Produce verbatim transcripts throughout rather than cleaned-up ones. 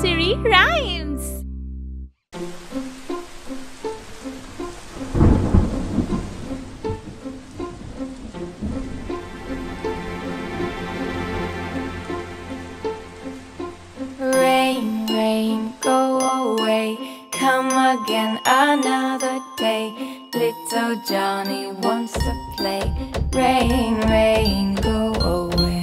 Siri Rhymes! Rain, rain, go away, come again another day. Little Johnny wants to play. Rain, rain, go away.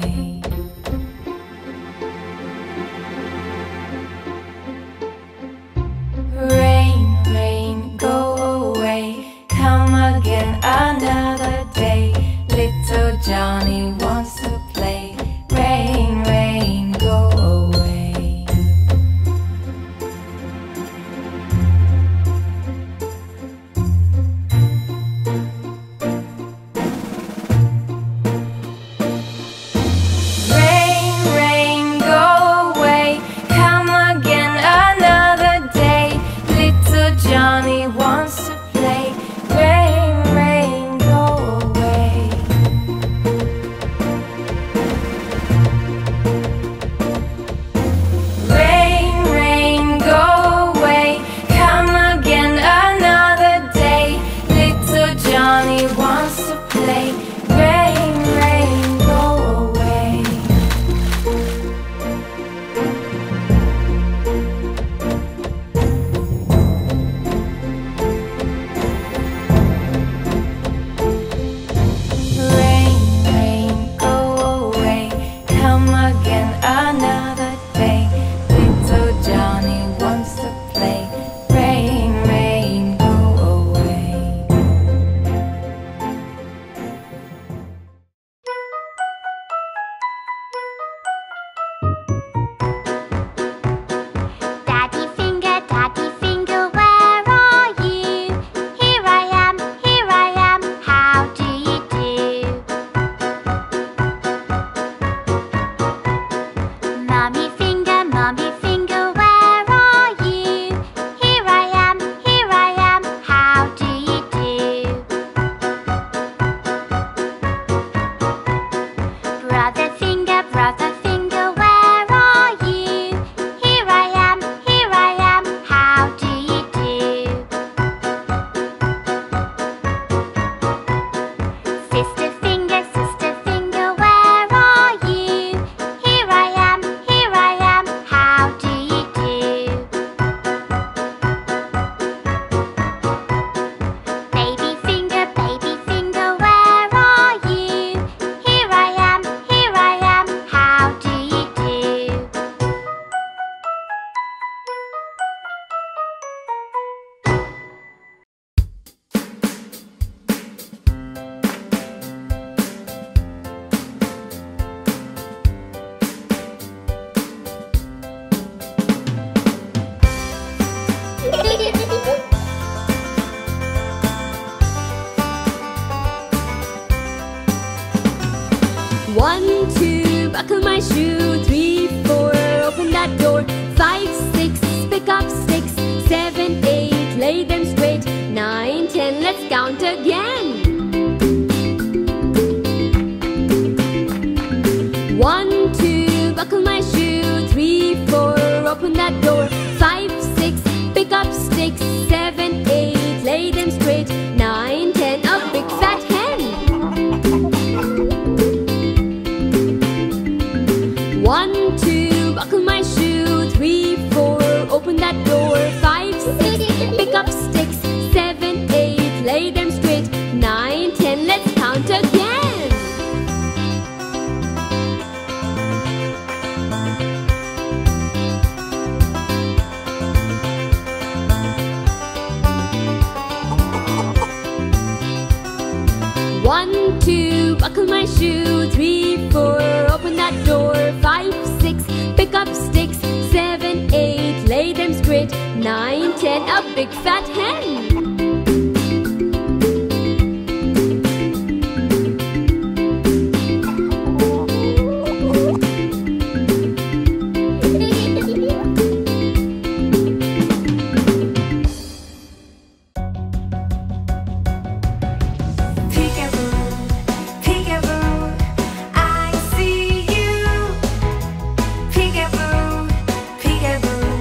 Rain, rain, go away, come again another day. Little Johnny wants to play. Rain, rain, go away. Rain, rain, go away, come again another day. Little Johnny wants to play. Rain, rain, go away. Rain, rain, go away, come again another day. Little Johnny wants to play. Rain, rain, go away. Rain, rain, go away, come again another day. Little Johnny wants to play. Rain, rain, go away. Daddy finger, daddy finger, where are you? Here I am, here I am, how do you do? Mummy finger, mummy finger, where are you? Here I am, here I am, how do you do? Brother finger, brother finger, where are you? Here I am, here I am, how do you do? Sister finger, sister finger, where are you? Here I am, here I am, how do you do? Baby finger, baby finger, where are you? Here I am, here I am, how do you do? One, two, buckle my shoe. Three, four, open that door. Five, six, pick up sticks. Seven, eight, lay them straight. Nine, ten, let's count again. One, two, buckle my shoe. Three, four, open that door. Five, six, pick up sticks. Seven, eight, lay them straight. Nine, ten, a big fat hen. One, two, buckle my shoe. Three, four, open that door. Five, six, pick up sticks. Seven, eight, lay them straight. Nine, ten, let's count again. One, two, buckle my shoe. Three, four, open that door. Five, six, pick up sticks. Seven, eight, lay them straight. Nine, ten, a big fat hen. Peekaboo, peekaboo, I see you. Peekaboo, peekaboo,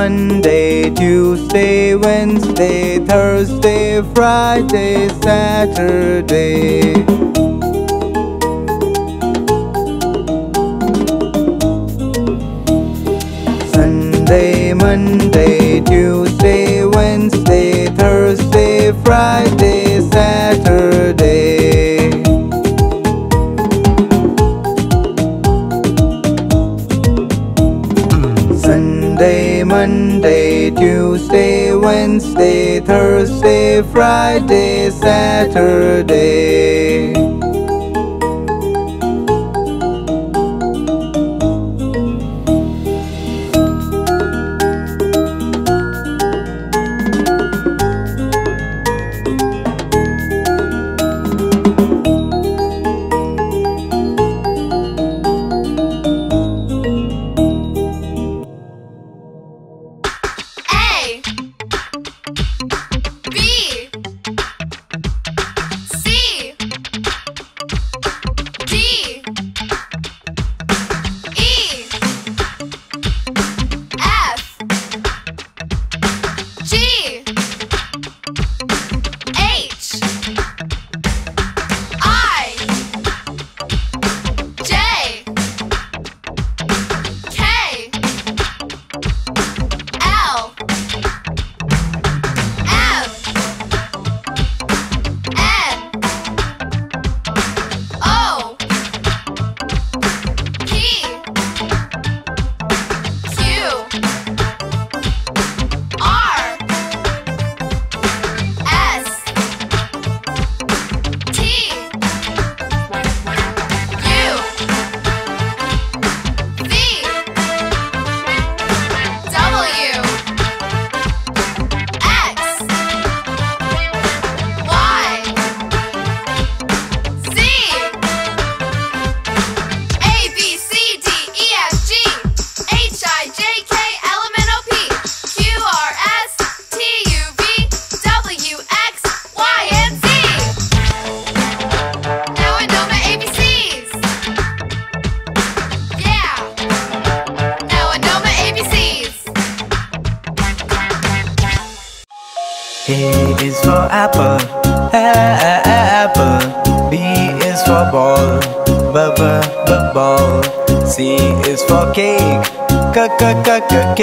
Monday, Tuesday, Wednesday, Thursday, Friday, Saturday. Sunday, Monday, Tuesday, Wednesday, Thursday, Friday, Saturday. Sunday, Monday, Tuesday, Wednesday, Thursday, Friday, Saturday.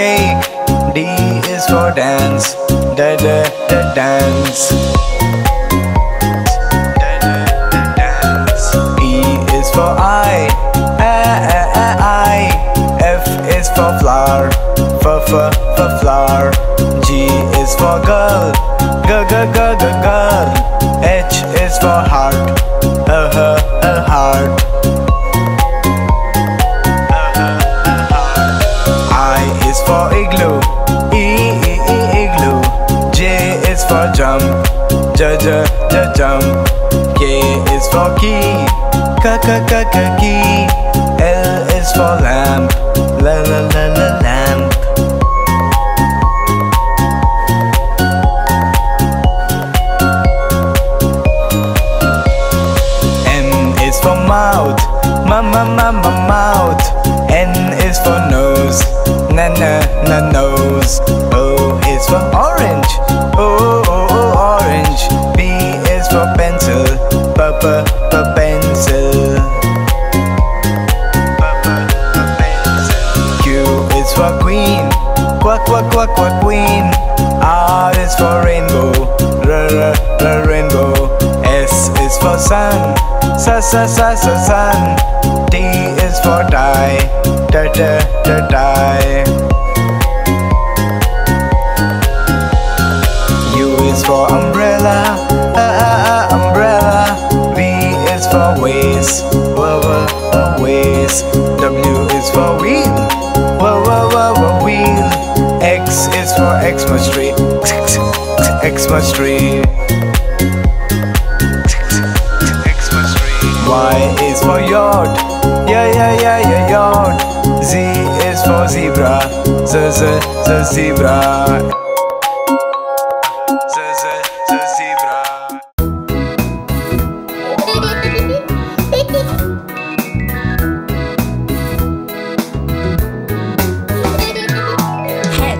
Cake. D is for dance, da da da dance. Da da da dance. E is for eye, a a a eye. F is for flower, f f for flower. G is for girl, g g g g girl. H is for heart, a h a heart. For igloo, e, e, e, igloo. J is for jump, j, j, j, jump. K is for key, k, k, k, k, key. L is for lamp, la, la, la, la, lamp. M is for mouth, ma, ma, ma, ma, mouth. N is for nose, na na na nose. O is for orange, o o o orange. P is for pencil, p p p pencil. P p p pencil. Q is for queen, qua qua qua qua queen. R is for rainbow, r r r rainbow. S is for sun, sa sa sa sa sun. T is for die, da da da die. U is for umbrella, ah ah ah umbrella. V is for waist, wa wa wa waist. W is for wheel, wa wa wa wa wheel. X is for Xmas tree, Xmas tree. Y is for yacht, yeah yeah yeah yeah yacht. Z is for zebra, z z z zebra. Head.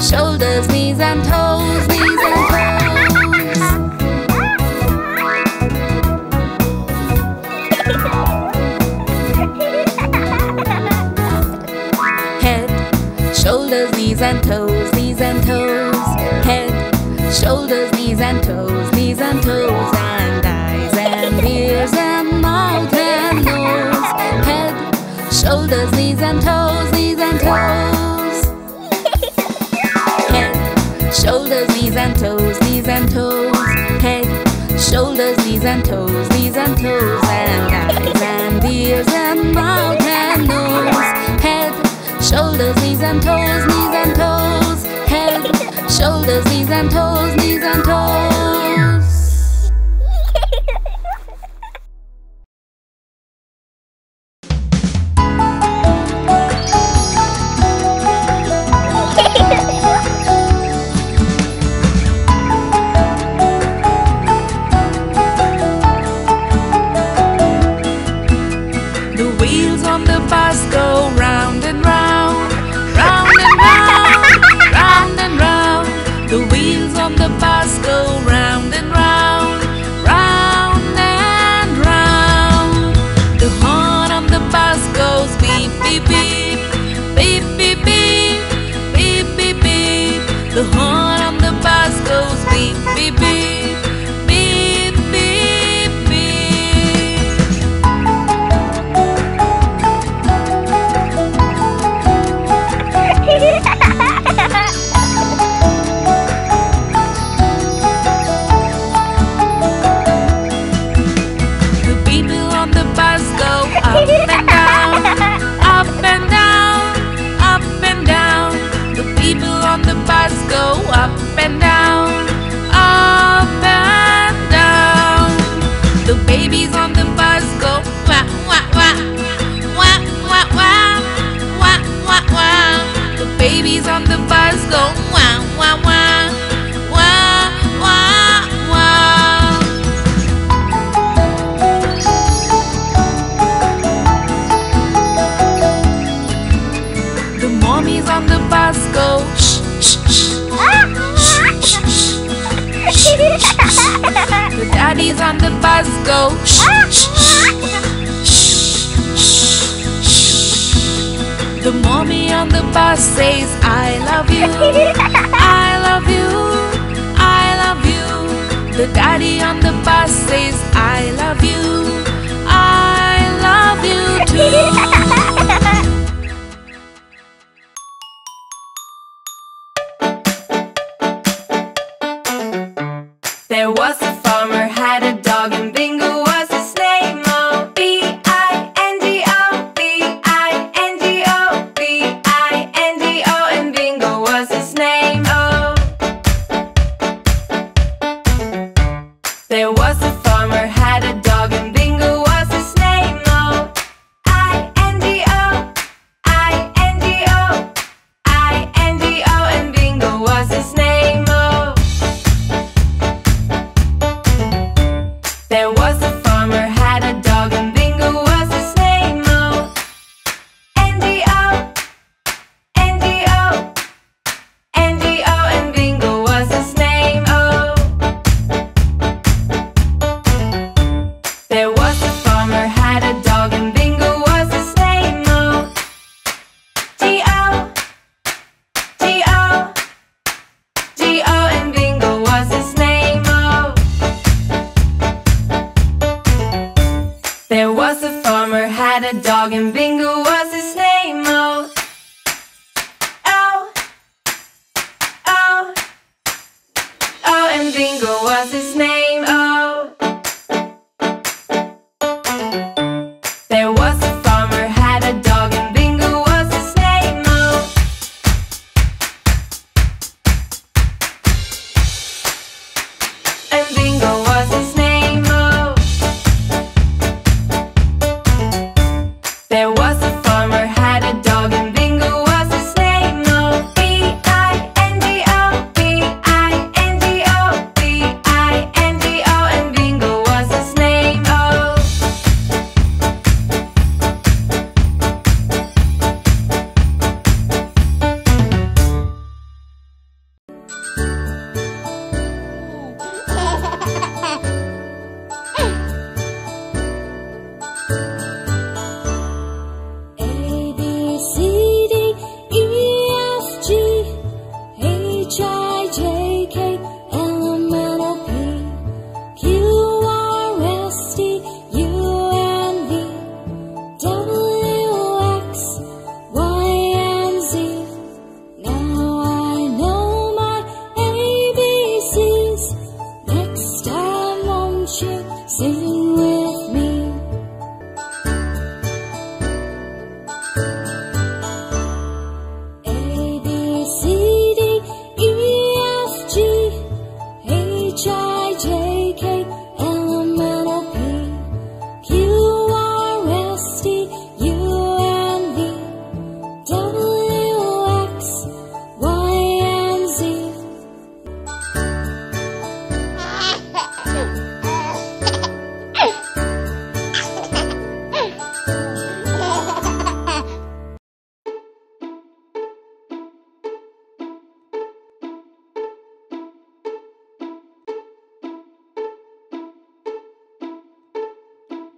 Shoulders, knees and toes, knees and toes. Head, shoulders, knees and toes, knees and toes. Head, shoulders, knees and toes, knees and toes. And eyes and ears and mouth and nose. Head, shoulders, knees and toes, knees and toes. Shoulders, knees and toes, knees and toes. Head, shoulders, knees and toes, knees and toes. And eyes and ears and mouth and nose. Head, shoulders, knees and toes, knees and toes. Head, shoulders, knees and toes, knees and toes.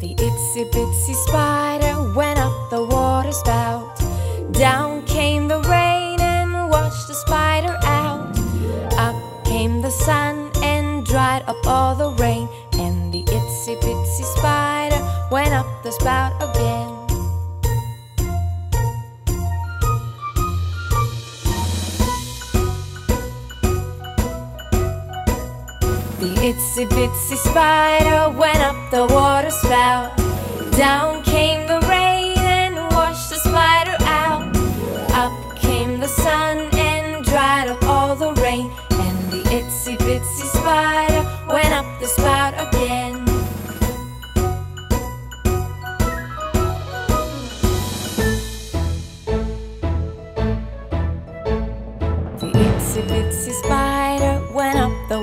The itsy bitsy spider went up the water spout. Down came the rain and washed the spider out. Up came the sun and dried up all the rain. And the itsy bitsy spider went up the spout again. The itsy bitsy spider went up the water spout. Down came the rain and washed the spider out. Up came the sun and dried up all the rain. And the itsy bitsy spider went up the spout again. The itsy bitsy spider went up the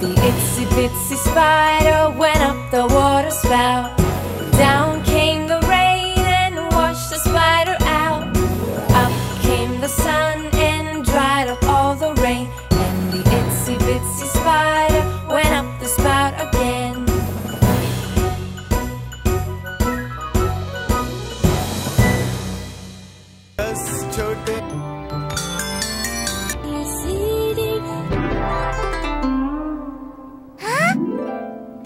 The itsy bitsy spider went up the water spout. Down came the rain and washed the spider out. Up came the sun and dried up all the rain. And the itsy bitsy spider went up the spout again. Huh?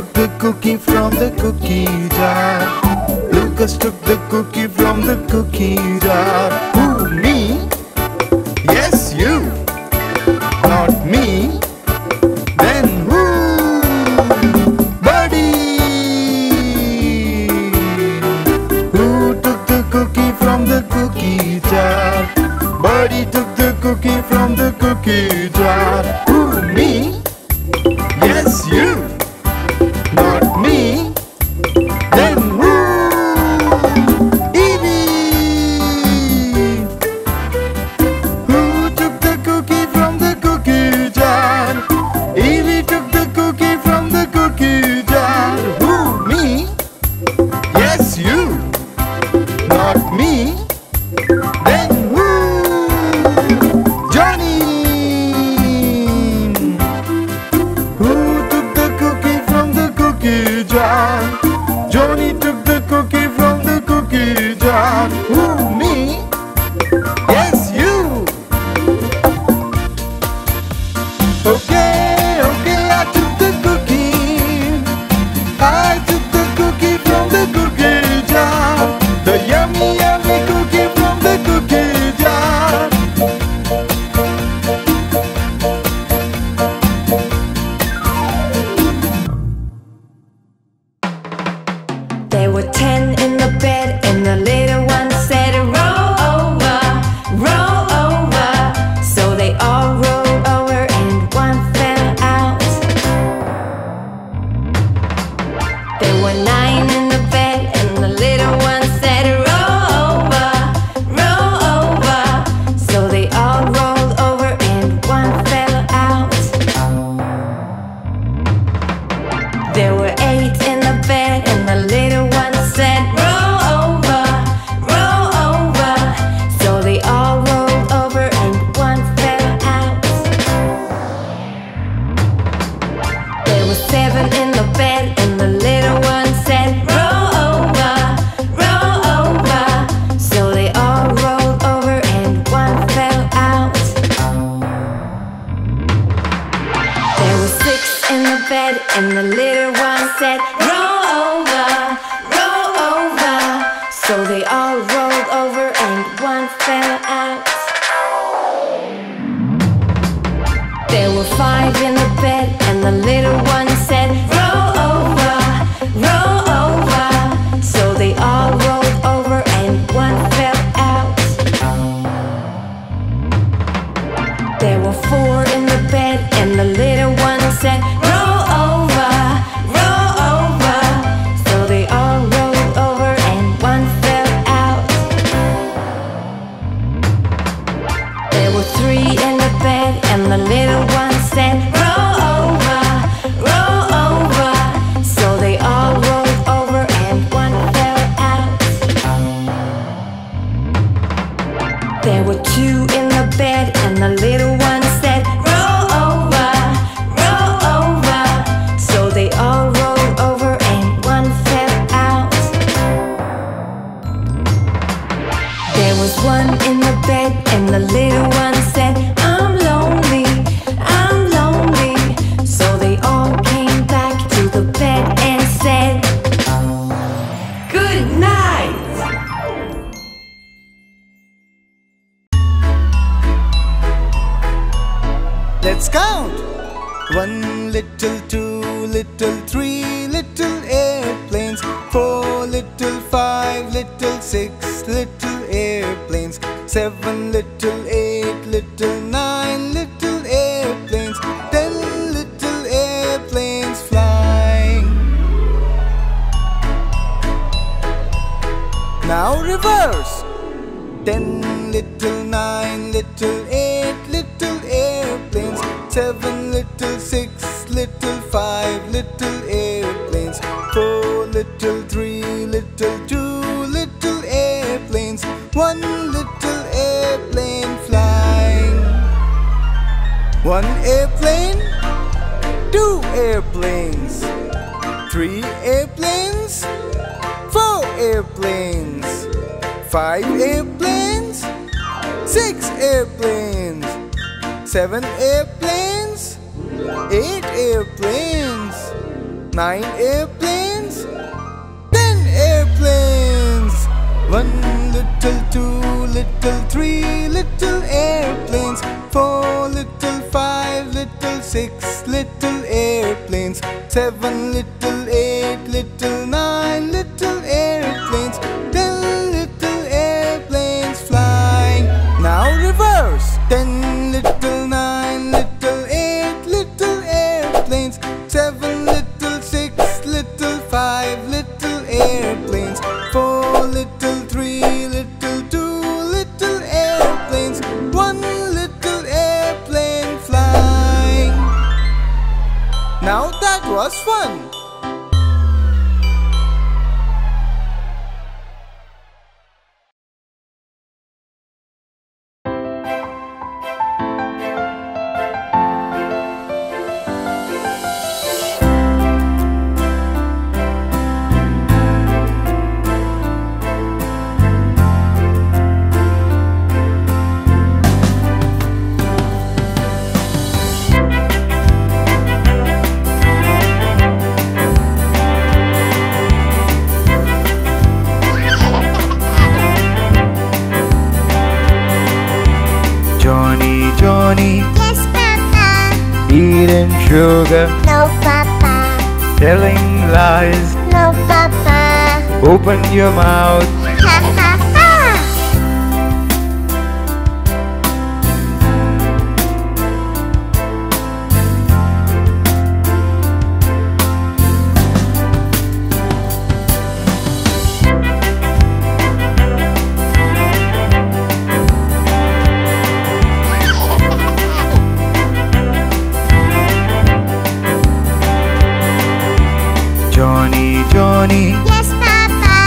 took the cookie from the cookie jar. Lucas took the cookie from the cookie jar. Who, me? Yes, you. Not me. Then who? Buddy. Who took the cookie from the cookie jar? Buddy took the cookie from the cookie jar. Who, me? Yes, you. Not me. Then who? Evie. Who took the cookie from the cookie jar? Evie took the cookie from the cookie jar. Who? Me? Yes, you. Not me. Then who? Johnny. Johnny took the cookie from the cookie jar. Who, me? Yes, you. Okay, okay, I took the cookie. I took the cookie from the cookie jar. The yummy, yummy cookie from the cookie jar. There were ten in the bed, and the little one said, roll over, roll over. So they all rolled over, and one fell out. There were nine in the bed, and the little one said, roll over, roll over. So they all rolled over, and one fell out. There were eight in the bed, and the little and the little one said, roll over, roll over. So they all rolled over and one fell out. There were five in the bed, and the little one said, roll over, roll over. So they all rolled over and one fell out. There were four in the bed, and the little one said, the little one said, roll over, roll over. So they all rolled over and one fell out. There were two in the bed, and the little one said, roll over, roll over. So they all rolled over and one fell out. There was one in the bed, and the little one said, I'm lonely. Let's count! One little, two little, three little airplanes. Four little, five little, six little airplanes. Seven little, eight little, nine little airplanes. Ten little airplanes flying. Now reverse! Ten little, nine little, eight little airplanes. Seven little, six little, five little airplanes. Four little, three little, two little airplanes. One little airplane flying. One airplane, two airplanes, three airplanes, four airplanes, five airplanes, six airplanes, seven airplanes, eight airplanes, nine airplanes, ten airplanes. One little, two little, three little airplanes. Four little, five little, six little airplanes. Seven little, eight little, nine little airplanes. Ten little airplanes flying. Now reverse. Ten little, nine little, eight little airplanes. Seven little, six little, five little airplanes. Four little, three little, two little airplanes. One little airplane flying. Now that was fun. Johnny, yes, Papa. Eating sugar, no, Papa. Telling lies, no, Papa. Open your mouth, ha, ha, Johnny, yes, Papa.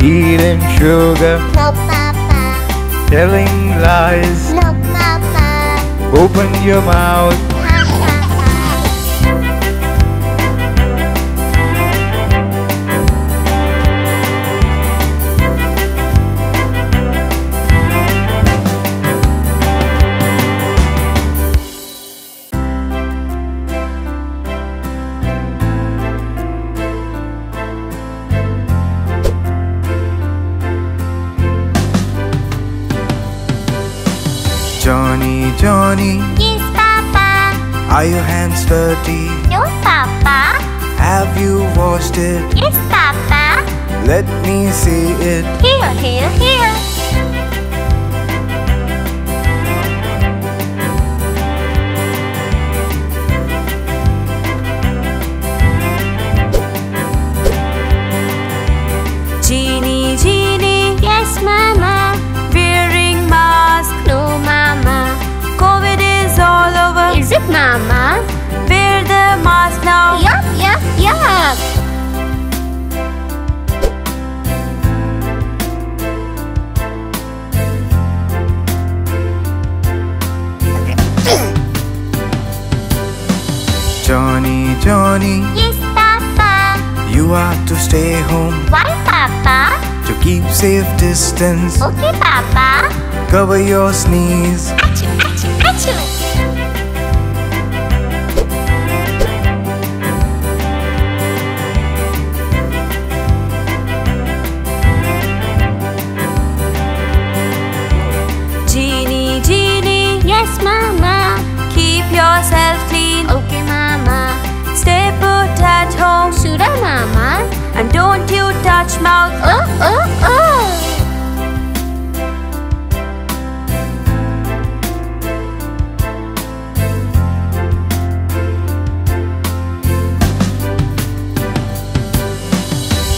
Eating sugar, no, Papa. Telling lies, no, Papa. Open your mouth. Johnny, Johnny, yes, Papa. Are your hands dirty? No, Papa. Have you washed it? Yes, Papa. Let me see it. Here, here, here. Genie, Genie, yes, Mama. Mama, wear the mask now. Yup, yup, yup. Johnny, Johnny, yes, Papa. You are to stay home. Why, Papa? To keep safe distance. Okay, Papa. Cover your sneeze. Achoo, achoo, achoo. Mama, keep yourself clean. Okay, Mama. Stay put at home. Should I, Mama? And don't you touch mouth. Oh, oh, oh.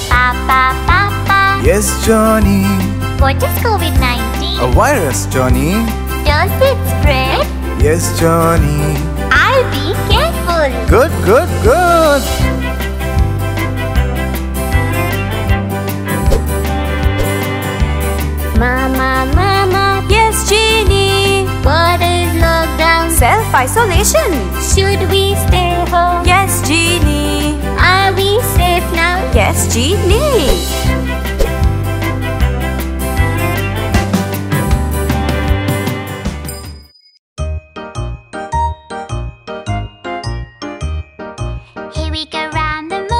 Papa, Papa. Yes, Johnny. What is COVID nineteen? A virus, Johnny. Does it spread? Yes, Johnny. I'll be careful. Good, good, good. Mama, Mama. Yes, Genie. What is lockdown? Self-isolation. Should we stay home? Yes, Genie. Are we safe now? Yes, Genie. Go round the moon.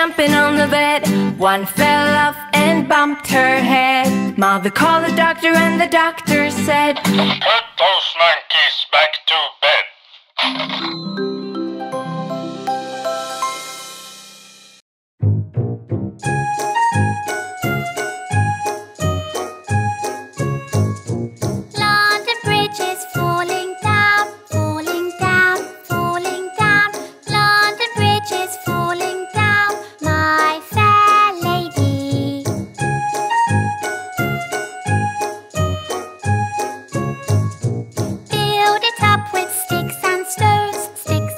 jumping on the bed. One fell off and bumped her head. Mother called the doctor and the doctor said, "Put those monkeys back to bed." Lord, the bridge is falling down, falling down, falling down. Lord, the bridge is falling down, my fair lady. Build it up with sticks and stones, sticks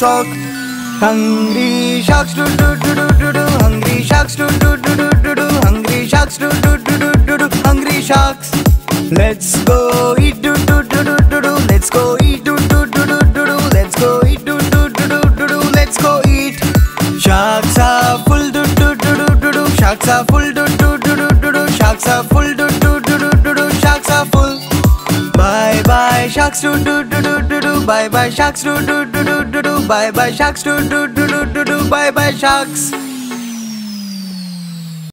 Shark. Hungry sharks do do do do do do. Hungry sharks do do do do do do. Hungry sharks do do do do do do. Hungry sharks. Let's go eat do do do do do do. Let's go eat do do do do do do. Let's go eat do do do do do do. Let's go eat. Sharks are full do do do do do do. Sharks are full do do do do do do. Sharks are full do do do do do do. Sharks are full. Bye bye sharks do do do do do do. Bye bye sharks do do do do do. Bye bye sharks, do do do do do do. Bye bye sharks.